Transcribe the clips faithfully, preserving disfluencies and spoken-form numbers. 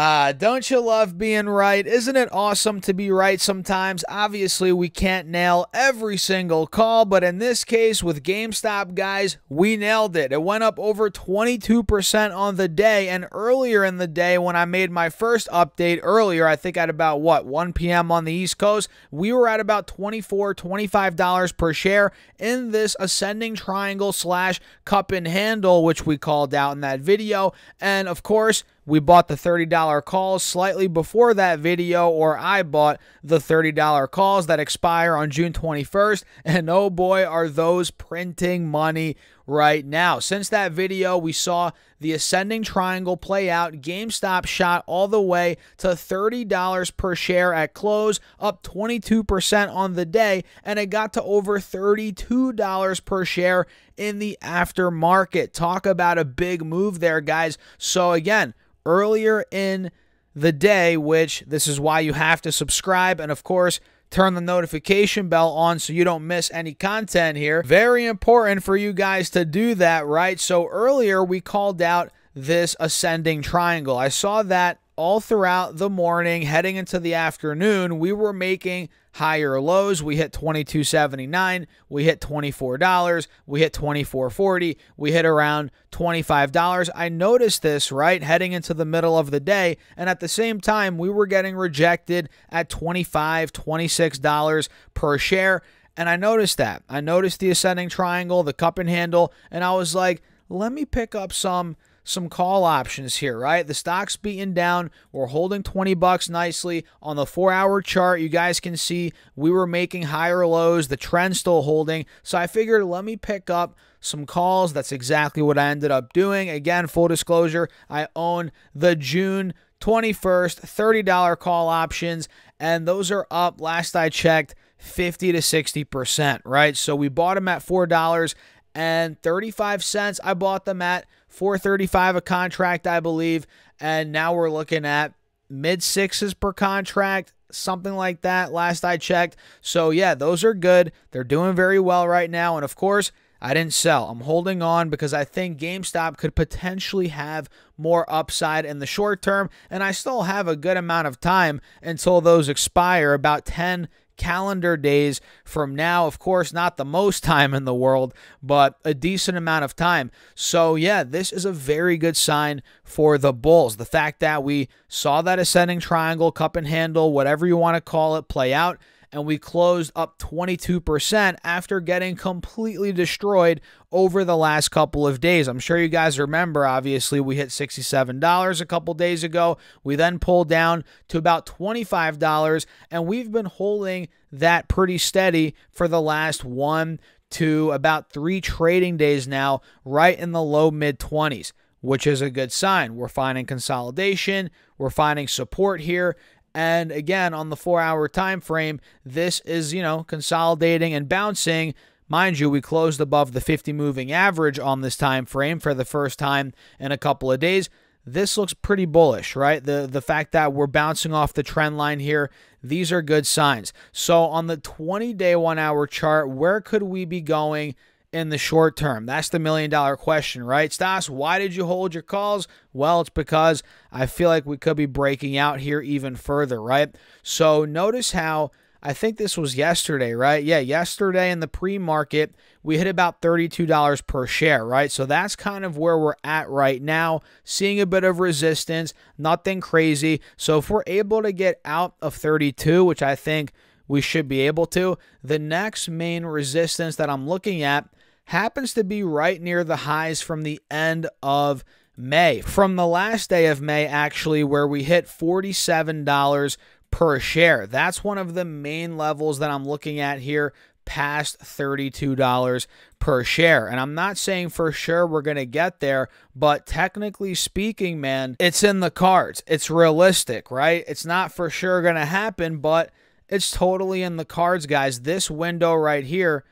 Ah, don't you love being right? Isn't it awesome to be right sometimes? Obviously, we can't nail every single call, but in this case with GameStop, guys, we nailed it. It went up over twenty-two percent on the day, and earlier in the day when I made my first update earlier, I think at about, what, one P M on the East Coast, we were at about twenty-four, twenty-five dollars per share in this ascending triangle slash cup and handle, which we called out in that video, and of course, we bought the thirty dollar calls slightly before that video, or I bought the thirty dollar calls that expire on June twenty-first, and oh boy, are those printing money right now. Since that video, we saw the ascending triangle play out. GameStop shot all the way to thirty dollars per share at close, up twenty-two percent on the day, and it got to over thirty-two dollars per share in the aftermarket. Talk about a big move there, guys. So again, earlier in the day, which this is why you have to subscribe and, of course, turn the notification bell on so you don't miss any content here. Very important for you guys to do that, right? So earlier, we called out this ascending triangle. I saw that all throughout the morning, heading into the afternoon, we were making higher lows. We hit twenty-two seventy-nine, we hit twenty-four dollars, we hit twenty-four forty, we hit around twenty-five dollars. I noticed this, right, heading into the middle of the day, and at the same time, we were getting rejected at twenty-five, twenty-six dollars per share, and I noticed that. I noticed the ascending triangle, the cup and handle, and I was like, let me pick up some some call options here, right? The stock's beaten down. We're holding twenty bucks nicely on the four hour chart. You guys can see we were making higher lows. The trend's still holding. So I figured, let me pick up some calls. That's exactly what I ended up doing. Again, full disclosure, I own the June twenty-first thirty dollar call options, and those are up, last I checked, fifty to sixty percent, right? So we bought them at four dollars and thirty-five cents. I bought them at four thirty-five a contract, I believe, and now we're looking at mid sixes per contract, something like that, last I checked. So yeah, those are good. They're doing very well right now, and of course, I didn't sell. I'm holding on because I think GameStop could potentially have more upside in the short term, and I still have a good amount of time until those expire, about ten calendar days from now. Of course, not the most time in the world, but a decent amount of time. So yeah, this is a very good sign for the bulls. The fact that we saw that ascending triangle, cup and handle, whatever you want to call it, play out, and we closed up twenty-two percent after getting completely destroyed over the last couple of days. I'm sure you guys remember, obviously, we hit sixty-seven dollars a couple days ago. We then pulled down to about twenty-five dollars, and we've been holding that pretty steady for the last one to about three trading days now, right in the low mid twenties, which is a good sign. We're finding consolidation. We're finding support here. And again, on the four hour time frame, this is, you know, consolidating and bouncing. Mind you, we closed above the fifty moving average on this time frame for the first time in a couple of days. This looks pretty bullish, right? The the fact that we're bouncing off the trend line here, these are good signs. So on the twenty day one hour chart, where could we be going in the short term? That's the million dollar question, right? Stas, why did you hold your calls? Well, it's because I feel like we could be breaking out here even further, right? So notice how, I think this was yesterday, right? Yeah, yesterday in the pre-market, we hit about thirty-two dollars per share, right? So that's kind of where we're at right now, seeing a bit of resistance, nothing crazy. So if we're able to get out of thirty-two, which I think we should be able to, the next main resistance that I'm looking at happens to be right near the highs from the end of May. From the last day of May, actually, where we hit forty-seven dollars per share. That's one of the main levels that I'm looking at here, past thirty-two dollars per share. And I'm not saying for sure we're going to get there, but technically speaking, man, it's in the cards. It's realistic, right? It's not for sure going to happen, but it's totally in the cards, guys. This window right here,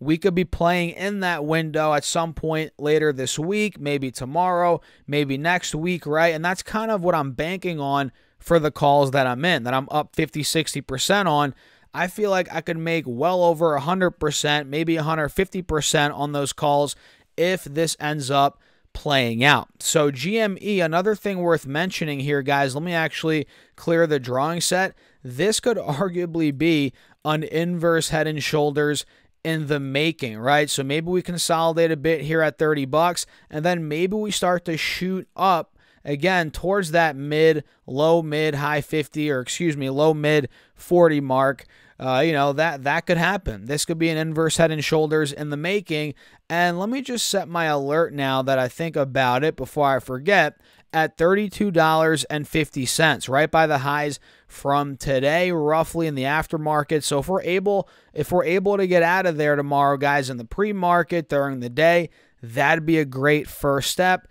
we could be playing in that window at some point later this week, maybe tomorrow, maybe next week, right? And that's kind of what I'm banking on for the calls that I'm in, that I'm up fifty, sixty percent on. I feel like I could make well over one hundred percent, maybe one hundred fifty percent on those calls if this ends up playing out. So G M E, another thing worth mentioning here, guys, let me actually clear the drawing set. This could arguably be an inverse Head and Shoulders in the making, right? So maybe we consolidate a bit here at thirty bucks, and then maybe we start to shoot up again towards that mid, low, mid, high fifty, or excuse me, low, mid forty mark. Uh, you know, that that could happen. This could be an inverse Head and Shoulders in the making. And let me just set my alert now that I think about it before I forget. At thirty-two dollars and fifty cents, right by the highs from today, roughly in the aftermarket. So if we're able, if we're able to get out of there tomorrow, guys, in the pre-market during the day, that'd be a great first step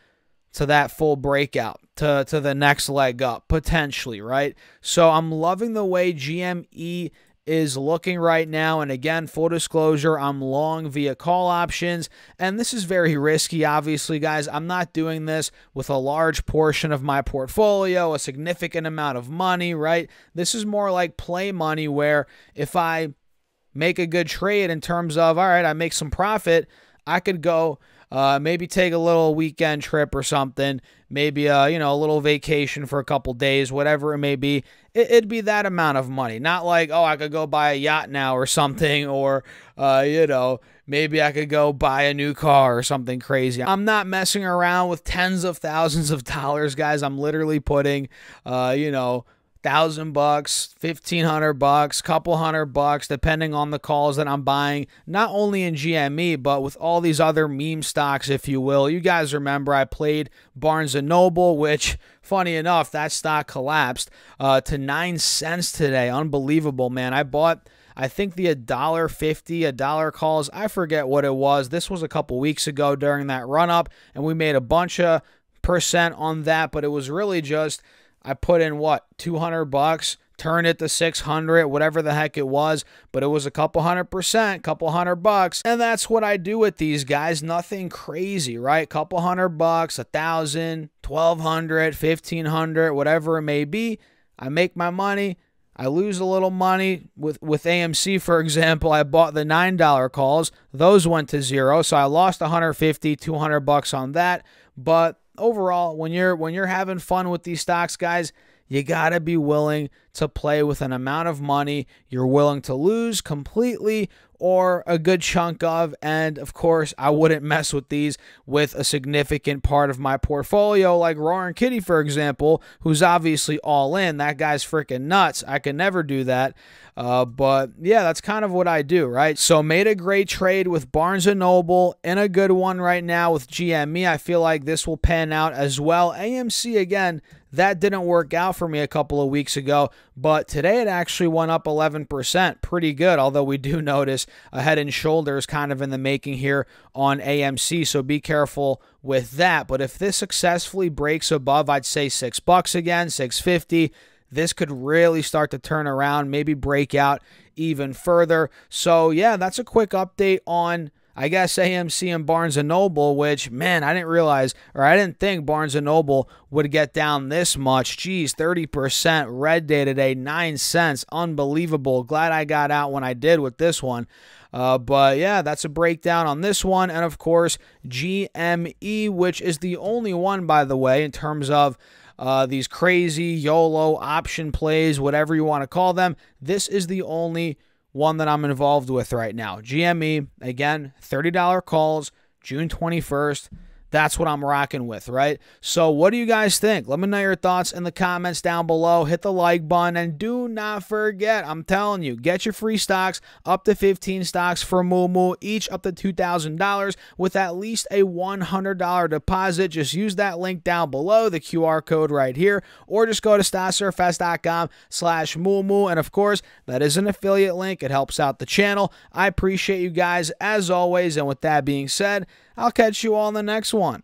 to that full breakout, to, to the next leg up, potentially, right? So I'm loving the way G M E is looking right now. And again, full disclosure, I'm long via call options, and this is very risky, obviously, guys. I'm not doing this with a large portion of my portfolio, a significant amount of money, right? This is more like play money, where if I make a good trade in terms of, all right, I make some profit, I could go uh, maybe take a little weekend trip or something, maybe uh, you know, a little vacation for a couple days, whatever it may be. It, it'd be that amount of money, not like, oh, I could go buy a yacht now or something, or uh, you know, maybe I could go buy a new car or something crazy. I'm not messing around with tens of thousands of dollars, guys. I'm literally putting, uh, you know, thousand bucks, fifteen hundred bucks, couple hundred bucks, depending on the calls that I'm buying, not only in G M E, but with all these other meme stocks, if you will. You guys remember I played Barnes and Noble, which, funny enough, that stock collapsed uh, to nine cents today. Unbelievable, man. I bought, I think, the a dollar fifty, a dollar calls. I forget what it was. This was a couple weeks ago during that run up, and we made a bunch of percent on that, but it was really just, I put in what, two hundred bucks, turned it to six hundred, whatever the heck it was, but it was a couple hundred percent, couple hundred bucks. And that's what I do with these, guys. Nothing crazy, right? Couple hundred bucks, a thousand, twelve hundred, fifteen hundred, whatever it may be. I make my money. I lose a little money with, with A M C, for example. I bought the nine dollar calls. Those went to zero. So I lost a hundred fifty, two hundred bucks on that. But overall, when you're when you're having fun with these stocks, guys, you gotta be willing to play with an amount of money you're willing to lose completely or a good chunk of. And of course, I wouldn't mess with these with a significant part of my portfolio, like Roaring Kitty, for example, who's obviously all in. That guy's freaking nuts. I could never do that. Uh, but yeah, that's kind of what I do, right? So made a great trade with Barnes and Noble and a good one right now with G M E. I feel like this will pan out as well. A M C, again, that didn't work out for me a couple of weeks ago, but today it actually went up eleven percent. Pretty good, although we do notice a Head and Shoulders kind of in the making here on A M C, so be careful with that. But if this successfully breaks above, I'd say six bucks again, six fifty, this could really start to turn around, maybe break out even further. So yeah, that's a quick update on, I guess, A M C and Barnes and Noble, which, man, I didn't realize, or I didn't think Barnes and Noble would get down this much. Geez, thirty percent red day today, nine cents. Unbelievable. Glad I got out when I did with this one. Uh, but yeah, that's a breakdown on this one. And of course, G M E, which is the only one, by the way, in terms of uh, these crazy YOLO option plays, whatever you want to call them. This is the only one that I'm involved with right now. G M E, again, thirty dollar calls, June twenty-first. That's what I'm rocking with, right? So what do you guys think? Let me know your thoughts in the comments down below. Hit the like button, and do not forget, I'm telling you, get your free stocks, up to fifteen stocks for Moo Moo, each up to two thousand dollars with at least a one hundred dollar deposit. Just use that link down below, the Q R code right here, or just go to stocksurfest.com slash Moo Moo. And of course, that is an affiliate link. It helps out the channel. I appreciate you guys as always. And with that being said, I'll catch you all in the next one.